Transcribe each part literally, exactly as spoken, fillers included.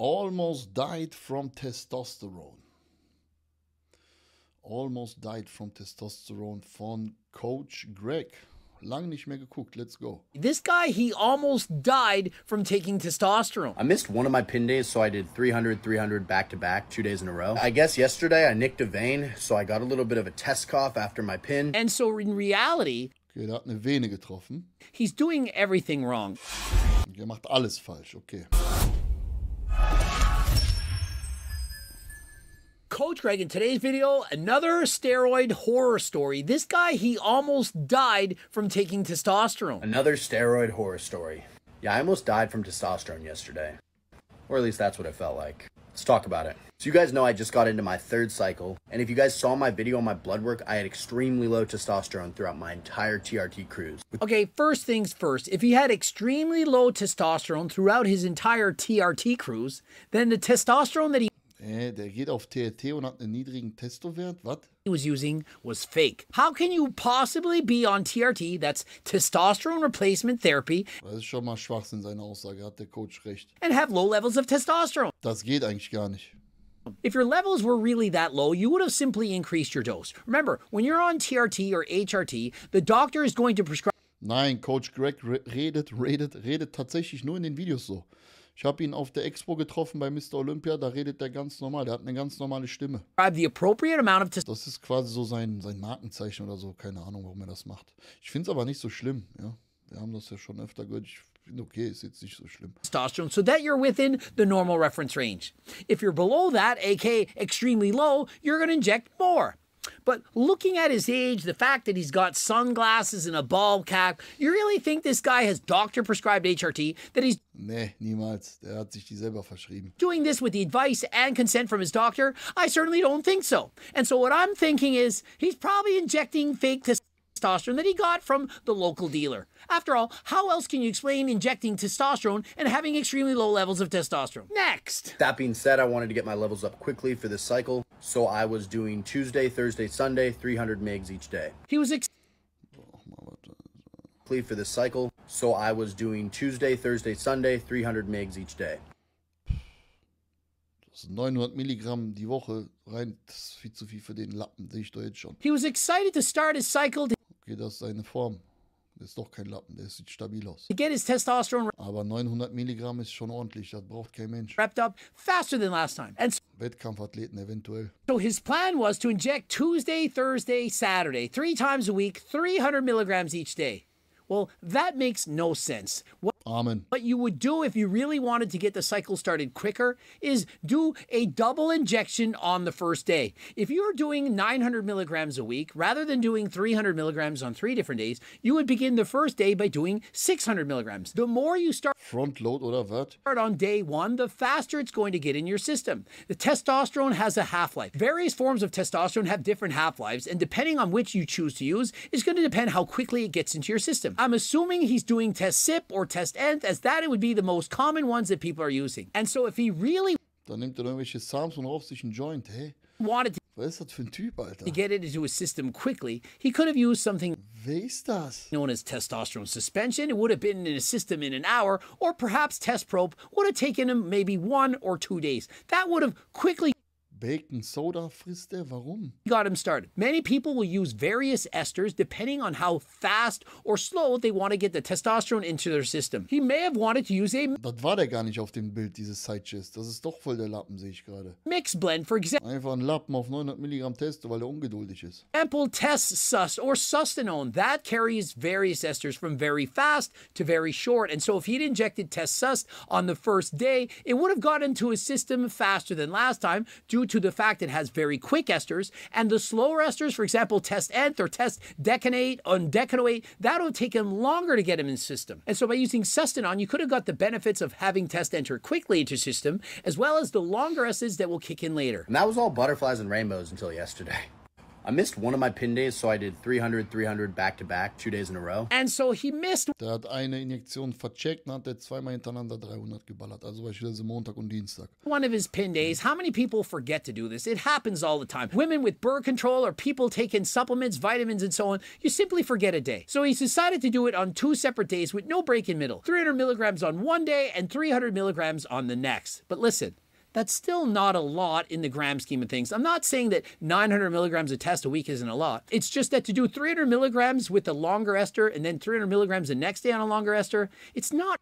almost died from testosterone. Almost died from testosterone von Coach Greg. Lang nicht mehr geguckt, let's go. This guy, he almost died from taking testosterone. I missed one of my pin days, so I did three hundred, three hundred back to back, two days in a row. I guess yesterday I nicked a vein, so I got a little bit of a test cough after my pin. And so in reality, okay, da hat eine Vene getroffen. He's doing everything wrong. Er macht alles falsch, okay. Coach Greg, in today's video, another steroid horror story. This guy, he almost died from taking testosterone. Another steroid horror story. Yeah, I almost died from testosterone yesterday. Or at least that's what it felt like. Let's talk about it. So you guys know I just got into my third cycle, and if you guys saw my video on my blood work, I had extremely low testosterone throughout my entire T R T cruise. Okay, first things first, if he had extremely low testosterone throughout his entire T R T cruise, then the testosterone that he Äh, der geht auf T R T und hat einen niedrigen Testowert. What? He was using was fake. How can you possibly be on T R T, that's testosterone replacement therapy? Das ist schon mal Schwachsinn, seine Aussage, hat der Coach recht. And have low levels of testosterone. Das geht eigentlich gar nicht. If your levels were really that low, you would have simply increased your dose. Remember, when you're on T R T or H R T, the doctor is going to prescribe... Nein, Coach Greg redet, redet, redet tatsächlich nur in den Videos so. Ich habe ihn auf der Expo getroffen bei Mister Olympia, da redet der ganz normal, der hat eine ganz normale Stimme. The appropriate amount of das ist quasi so sein, sein Markenzeichen oder so, keine Ahnung, warum er das macht. Ich finde es aber nicht so schlimm, ja. Wir haben das ja schon öfter gehört, ich finde okay, ist jetzt nicht so schlimm. Testosterone, so that you're within the normal reference range. If you're below that, aka extremely low, you're going to inject more. But looking at his age, the fact that he's got sunglasses and a ball cap, you really think this guy has doctor-prescribed H R T, that he's nee, niemals. Der hat sich die selber verschrieben. Doing this with the advice and consent from his doctor? I certainly don't think so. And so what I'm thinking is he's probably injecting fake testosterone that he got from the local dealer. After all, how else can you explain injecting testosterone and having extremely low levels of testosterone? Next! That being said, I wanted to get my levels up quickly for this cycle, so I was doing Tuesday, Thursday, Sunday, three hundred milligrams each day. He was ex- quickly for this cycle, so I was doing Tuesday, Thursday, Sunday, three hundred milligrams each day. neunhundert Milligramm die Woche rein, das ist viel zu viel für den Lappen, sehe ich doch jetzt schon. He was excited to start his cycle. Okay, das ist seine Form. Das ist doch kein Lappen, der sieht stabil aus. To get his testosterone. Aber neunhundert Milligramm ist schon ordentlich, das braucht kein Mensch. Wrapped up faster than last time. And so Wettkampfathleten eventuell. So his plan was to inject Tuesday, Thursday, Saturday, three times a week, three hundred milligrams each day. Well, that makes no sense. What, Amen. What you would do if you really wanted to get the cycle started quicker is do a double injection on the first day. If you are doing nine hundred milligrams a week, rather than doing three hundred milligrams on three different days, you would begin the first day by doing six hundred milligrams. The more you start, Front load oder what? Start on day one, the faster it's going to get in your system. The testosterone has a half-life. Various forms of testosterone have different half-lives, and depending on which you choose to use, it's going to depend how quickly it gets into your system. I'm assuming he's doing test sip or test end, as that it would be the most common ones that people are using. And so if he really dann nimmt er irgendwelche Sams und raucht sich einen Joint, hey. Wanted to, was ist das für ein Typ, Alter? To get it into his system quickly, he could have used something Wer ist das? Known as testosterone suspension. It would have been in his system in an hour, or perhaps test probe would have taken him maybe one or two days. That would have quickly Bacon soda frisst er, warum? Got him started. Many people will use various esters depending on how fast or slow they want to get the testosterone into their system. He may have wanted to use a... Das war der gar nicht auf dem Bild, dieses Sidechest. Das ist doch voll der Lappen, sehe ich gerade. Mix blend, for example. Einfach ein Lappen auf neunhundert Milligramm Testo, weil er ungeduldig ist. Ample test sus or Sustanon. That carries various esters from very fast to very short. And so if he'd injected test sus on the first day, it would have got into his system faster than last time due to to the fact it has very quick esters, and the slower esters, for example, test nth or test decanate on decanoate, that would take him longer to get him in the system. And so by using Sustanon, you could have got the benefits of having test enter quickly into system, as well as the longer esters that will kick in later. And that was all butterflies and rainbows until yesterday. I missed one of my pin days, so I did three hundred, three hundred back-to-back, two days in a row. And so he missed... Der hat eine Injektion vercheckt und hat er zweimal hintereinander dreihundert geballert. Also beispielsweise Montag und Dienstag. One of his pin days. How many people forget to do this? It happens all the time. Women with birth control or people taking supplements, vitamins, and so on. You simply forget a day. So he's decided to do it on two separate days with no break in middle. three hundred milligrams on one day and three hundred milligrams on the next. But listen... That's still not a lot in the gram scheme of things. I'm not saying that nine hundred milligrams a test a week isn't a lot. It's just that to do three hundred milligrams with a longer ester and then three hundred milligrams the next day on a longer ester, it's not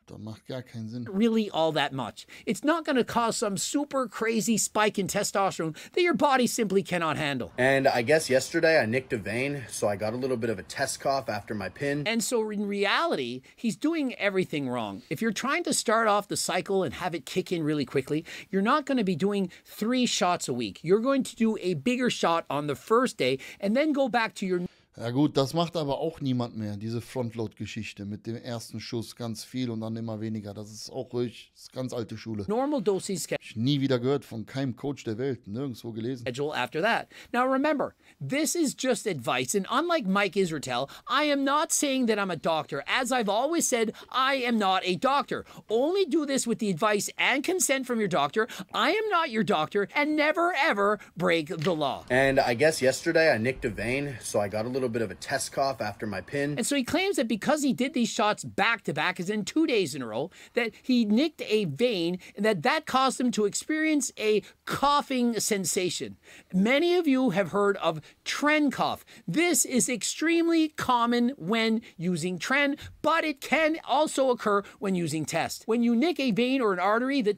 really all that much. It's not going to cause some super crazy spike in testosterone that your body simply cannot handle. And I guess yesterday I nicked a vein, so I got a little bit of a test cough after my pin. And so in reality, he's doing everything wrong. If you're trying to start off the cycle and have it kick in really quickly, you're not going to be doing three shots a week. You're going to do a bigger shot on the first day and then go back to your... Ja gut, das macht aber auch niemand mehr, diese Frontload-Geschichte mit dem ersten Schuss ganz viel und dann immer weniger. Das ist auch ruhig, das ist ganz alte Schule. Normal dosage schedule. Ich nie wieder gehört von keinem Coach der Welt, nirgendwo gelesen. Schedule after that. Now remember, this is just advice, and unlike Mike Israetel, I am not saying that I'm a doctor. As I've always said, I am not a doctor. Only do this with the advice and consent from your doctor. I am not your doctor, and never ever break the law. And I guess yesterday I nicked a vein, so I got a little bit of a test cough after my pin. And so he claims that because he did these shots back to back, as in two days in a row, that he nicked a vein and that that caused him to experience a coughing sensation. Many of you have heard of trend cough. This is extremely common when using trend, but it can also occur when using test. When you nick a vein or an artery, the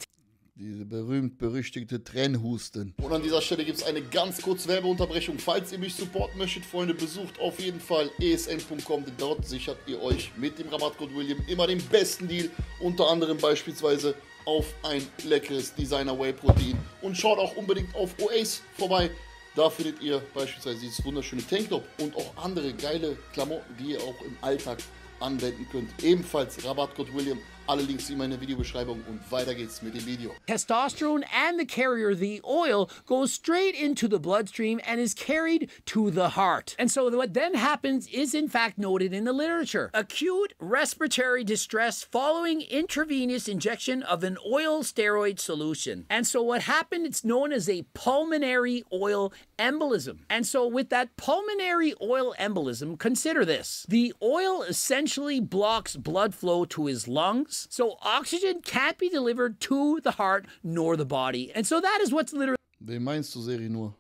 diese berühmt-berüchtigte Trennhusten. Und an dieser Stelle gibt es eine ganz kurze Werbeunterbrechung. Falls ihr mich supporten möchtet, Freunde, besucht auf jeden Fall E S N Punkt com, denn dort sichert ihr euch mit dem Rabattcode William immer den besten Deal, unter anderem beispielsweise auf ein leckeres Designer Whey Protein. Und schaut auch unbedingt auf O A C E vorbei. Da findet ihr beispielsweise dieses wunderschöne Tanktop und auch andere geile Klamotten, die ihr auch im Alltag anwenden könnt. Ebenfalls Rabattcode William. Alle Links in meiner Videobeschreibung und weiter geht's mit dem Video. Testosterone and the carrier, the oil, goes straight into the bloodstream and is carried to the heart. And so what then happens is in fact noted in the literature. Acute respiratory distress following intravenous injection of an oil steroid solution. And so what happened, it's known as a pulmonary oil embolism. And so with that pulmonary oil embolism, consider this. The oil essentially blocks blood flow to his lungs. So oxygen can't be delivered to the heart nor the body. And so that is what's literally... Wen meinst du, Seri, nur?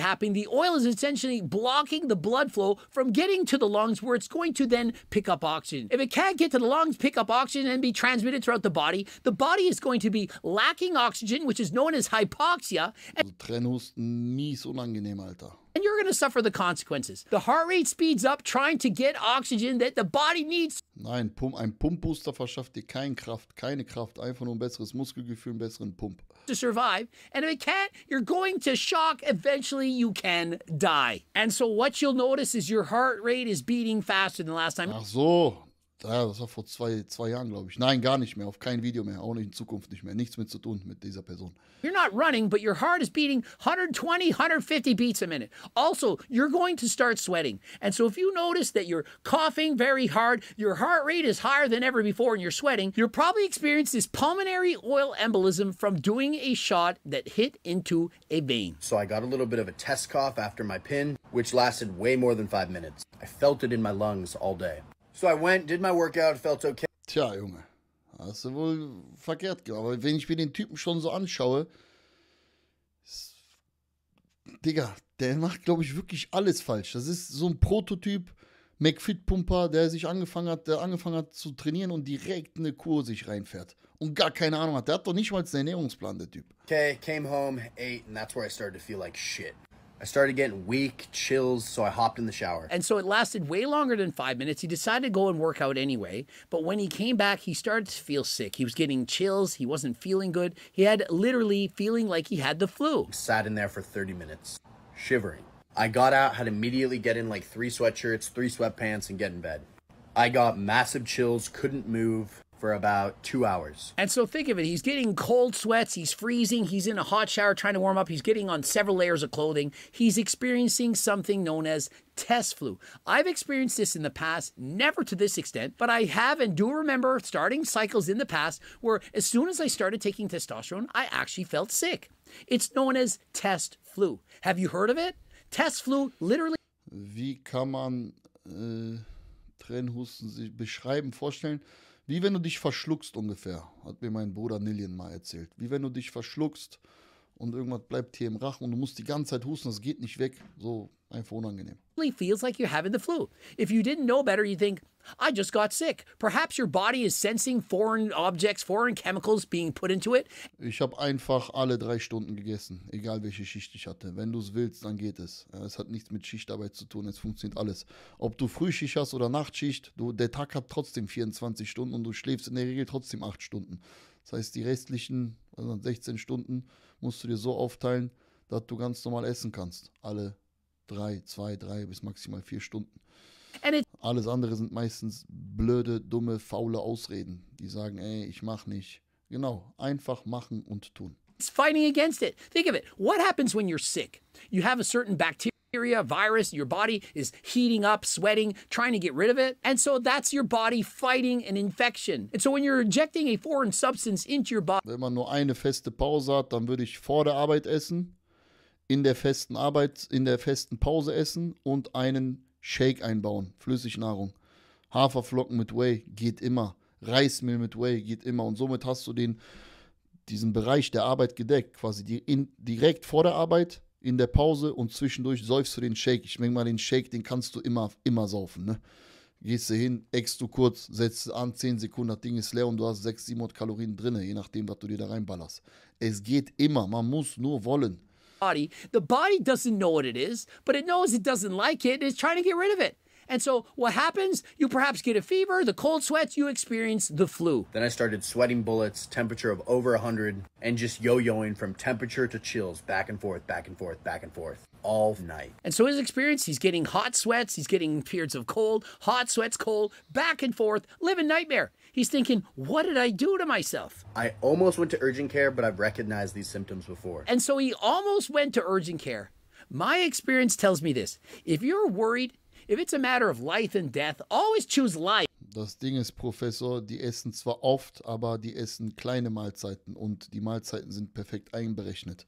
Happening. The oil is essentially blocking the blood flow from getting to the lungs where it's going to then pick up oxygen. If it can't get to the lungs, pick up oxygen and be transmitted throughout the body, the body is going to be lacking oxygen, which is known as hypoxia. Also, Trennhusten, mies unangenehm, Alter. And you're going to suffer the consequences. The heart rate speeds up trying to get oxygen that the body needs. Nein, Pump, ein Pumpbooster verschafft dir keine Kraft, keine Kraft, einfach nur ein besseres Muskelgefühl, einen besseren Pump. To survive, and if it can't, you're going to shock. Eventually, you can die. And so what you'll notice is your heart rate is beating faster than last time. Ach so. Ja, das war vor zwei, zwei Jahren, glaube ich. Nein, gar nicht mehr. Auf kein Video mehr. Auch nicht in Zukunft nicht mehr. Nichts mit zu tun mit dieser Person. You're not running, but your heart is beating one twenty, one fifty beats a minute. Also, you're going to start sweating. And so if you notice that you're coughing very hard, your heart rate is higher than ever before and you're sweating, you're probably experiencing this pulmonary oil embolism from doing a shot that hit into a vein. So I got a little bit of a test cough after my pin, which lasted way more than five minutes. I felt it in my lungs all day. So I went, did my workout, felt okay. Tja, Junge, hast du wohl verkehrt gemacht. Aber wenn ich mir den Typen schon so anschaue, ist, Digga, der macht, glaube ich, wirklich alles falsch. Das ist so ein Prototyp McFit-Pumper, der sich angefangen hat, der angefangen hat zu trainieren und direkt eine Kur sich reinfährt und gar keine Ahnung hat. Der hat doch nicht mal einen Ernährungsplan, der Typ. Okay, came home, ate, and that's where I started to feel like shit. I started getting weak, chills, so I hopped in the shower. And so it lasted way longer than five minutes. He decided to go and work out anyway. But when he came back, he started to feel sick. He was getting chills. He wasn't feeling good. He had literally feeling like he had the flu. Sat in there for thirty minutes, shivering. I got out, had to immediately get in like three sweatshirts, three sweatpants, and get in bed. I got massive chills, couldn't move. for about two hours. And so think of it. He's getting cold sweats. He's freezing. He's in a hot shower trying to warm up. He's getting on several layers of clothing. He's experiencing something known as test flu. I've experienced this in the past, never to this extent, but I have and do remember starting cycles in the past where as soon as I started taking testosterone, I actually felt sick. It's known as test flu. Have you heard of it? Test flu literally... Wie kann man äh, Tränenhusten sich beschreiben, vorstellen? Wie wenn du dich verschluckst ungefähr, hat mir mein Bruder Nilian mal erzählt. Wie wenn du dich verschluckst und irgendwas bleibt hier im Rachen und du musst die ganze Zeit husten, das geht nicht weg. So einfach unangenehm. Feels like you're having the flu. If you didn't know better, you think, I just got sick. Perhaps your body is sensing foreign objects, foreign chemicals being put into it. Ich habe einfach alle drei Stunden gegessen, egal welche Schicht ich hatte. Wenn du es willst, dann geht es. Es hat nichts mit Schichtarbeit zu tun, es funktioniert alles. Ob du Frühschicht hast oder Nachtschicht, du, der Tag hat trotzdem vierundzwanzig Stunden und du schläfst in der Regel trotzdem acht Stunden. Das heißt, die restlichen also sechzehn Stunden musst du dir so aufteilen, dass du ganz normal essen kannst. Alle drei, zwei, drei bis maximal vier Stunden. Alles andere sind meistens blöde, dumme, faule Ausreden. Die sagen, ey, ich mach nicht. Genau, einfach machen und tun. It's fighting against it. Think of it. What happens when you're sick? You have a certain bacteria, virus, your body is heating up, sweating, trying to get rid of it. And so that's your body fighting an infection. And so when you're injecting a foreign substance into your body... Wenn man nur eine feste Pause hat, dann würde ich vor der Arbeit essen, in der festen Arbeit, in der festen Pause essen und einen Shake einbauen, Flüssignahrung. Haferflocken mit Whey geht immer. Reismehl mit Whey geht immer. Und somit hast du den, diesen Bereich der Arbeit gedeckt. Quasi die in, direkt vor der Arbeit, in der Pause und zwischendurch säufst du den Shake. Ich denke mal, den Shake, den kannst du immer, immer saufen. Ne? Gehst du hin, eckst du kurz, setzt an, zehn Sekunden, das Ding ist leer und du hast sechshundert, siebenhundert Kalorien drin, je nachdem, was du dir da reinballerst. Es geht immer, man muss nur wollen. Body. The body doesn't know what it is, but it knows it doesn't like it and it's trying to get rid of it. And so what happens? You perhaps get a fever, the cold sweats, you experience the flu. Then I started sweating bullets, temperature of over one hundred, and just yo-yoing from temperature to chills, back and forth, back and forth, back and forth, all night. And so his experience, he's getting hot sweats, he's getting periods of cold, hot sweats, cold, back and forth, living nightmare. He's thinking, what did I do to myself? I almost went to urgent care, but I've recognized these symptoms before. And so he almost went to urgent care. My experience tells me this. If you're worried, if it's a matter of life and death, always choose life. Das Ding ist, Professor, die essen zwar oft, aber die essen kleine Mahlzeiten und die Mahlzeiten sind perfekt einberechnet.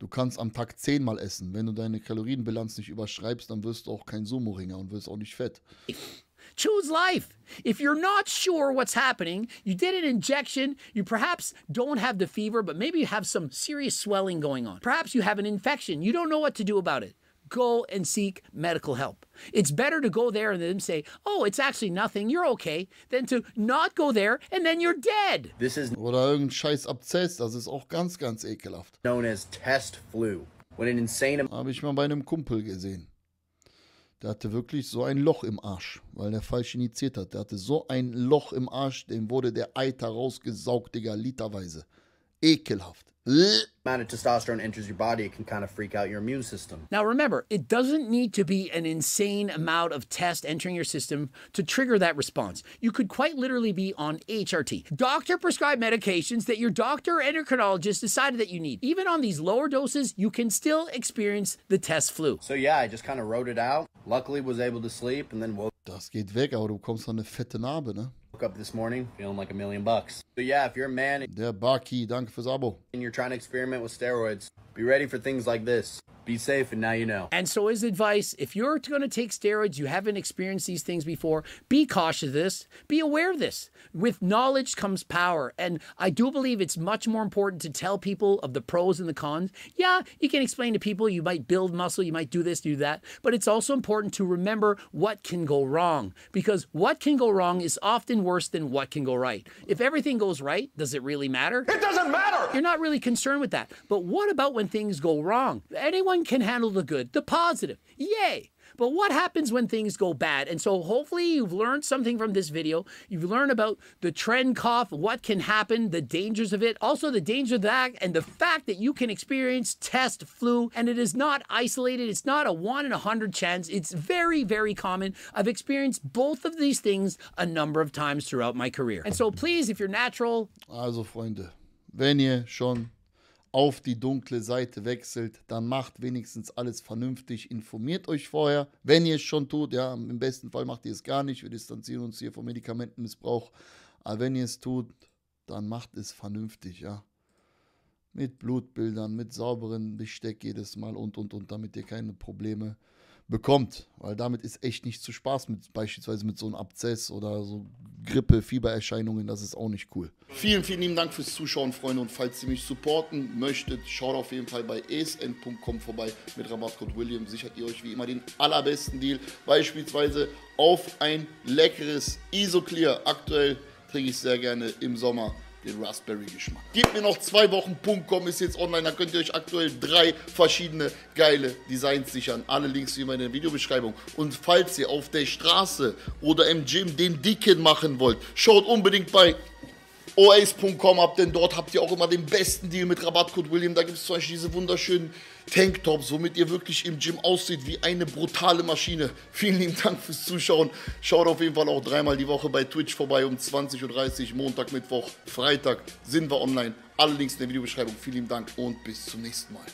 Du kannst am Tag zehnmal essen. Wenn du deine Kalorienbilanz nicht überschreibst, dann wirst du auch kein Sumo-Ringer und wirst auch nicht fett. Choose life. If you're not sure what's happening, you did an injection, you perhaps don't have the fever, but maybe you have some serious swelling going on. Perhaps you have an infection. You don't know what to do about it. Go and seek medical help. It's better to go there and then say, oh, it's actually nothing, you're okay, than to not go there and then you're dead. This is Oder irgendein scheiß Abszess, das ist auch ganz, ganz ekelhaft. Known as test flu. When an insane... Habe ich mal bei einem Kumpel gesehen. Der hatte wirklich so ein Loch im Arsch, weil der falsch initiiert hat. Der hatte so ein Loch im Arsch, dem wurde der Eiter rausgesaugt, Digga, literweise. Ekelhaft. Amount of testosterone enters your body, it can kind of freak out your immune system. Now remember, it doesn't need to be an insane amount of test entering your system to trigger that response. You could quite literally be on H R T. Doctor prescribed medications that your doctor or endocrinologist decided that you need. Even on these lower doses, you can still experience the test flu. So yeah, I just kind of wrote it out. Luckily was able to sleep and then woke. Das geht weg, aber du bekommst eine fette Narbe, ne? Up this morning feeling like a million bucks. So yeah, if you're a man Der Baki, danke fürs Abo. And you're trying to experiment with steroids, be ready for things like this. Be safe and now you know. And so his advice, if you're going to take steroids, you haven't experienced these things before, be cautious of this, be aware of this. With knowledge comes power. And I do believe it's much more important to tell people of the pros and the cons. Yeah, you can explain to people, you might build muscle, you might do this, do that. But it's also important to remember what can go wrong. Because what can go wrong is often worse than what can go right. If everything goes right, does it really matter? It doesn't matter! You're not really concerned with that. But what about when things go wrong? Anyone can handle the good, the positive, yay! But what happens when things go bad? And so hopefully you've learned something from this video. You've learned about the trend cough, what can happen, the dangers of it, also the danger of that, and the fact that you can experience test flu, and it is not isolated. It's not a one in a hundred chance. It's very, very common. I've experienced both of these things a number of times throughout my career. And so please, if you're natural... Also, Freunde, wenn ihr schon auf die dunkle Seite wechselt, dann macht wenigstens alles vernünftig, informiert euch vorher, wenn ihr es schon tut, ja, im besten Fall macht ihr es gar nicht, wir distanzieren uns hier vom Medikamentenmissbrauch, aber wenn ihr es tut, dann macht es vernünftig, ja, mit Blutbildern, mit sauberen Besteck jedes Mal und, und, und, damit ihr keine Probleme bekommt, weil damit ist echt nicht zu Spaß, mit, beispielsweise mit so einem Abszess oder so Grippe, Fiebererscheinungen, das ist auch nicht cool. Vielen, vielen lieben Dank fürs Zuschauen, Freunde. Und falls ihr mich supporten möchtet, schaut auf jeden Fall bei E S N punkt com vorbei. Mit Rabattcode William sichert ihr euch wie immer den allerbesten Deal. Beispielsweise auf ein leckeres ISOClear. Aktuell trinke ich sehr gerne im Sommer den Raspberry-Geschmack. Gebt mir noch zwei Wochen, .com ist jetzt online, da könnt ihr euch aktuell drei verschiedene geile Designs sichern. Alle Links wie immer in der Videobeschreibung. Und falls ihr auf der Straße oder im Gym den Dicken machen wollt, schaut unbedingt bei O A C E punkt com ab, denn dort habt ihr auch immer den besten Deal mit Rabattcode William. Da gibt es zum Beispiel diese wunderschönen Tanktops, womit ihr wirklich im Gym aussieht wie eine brutale Maschine. Vielen lieben Dank fürs Zuschauen. Schaut auf jeden Fall auch dreimal die Woche bei Twitch vorbei um zwanzig Uhr dreißig, Montag, Mittwoch, Freitag sind wir online. Alle Links in der Videobeschreibung. Vielen lieben Dank und bis zum nächsten Mal.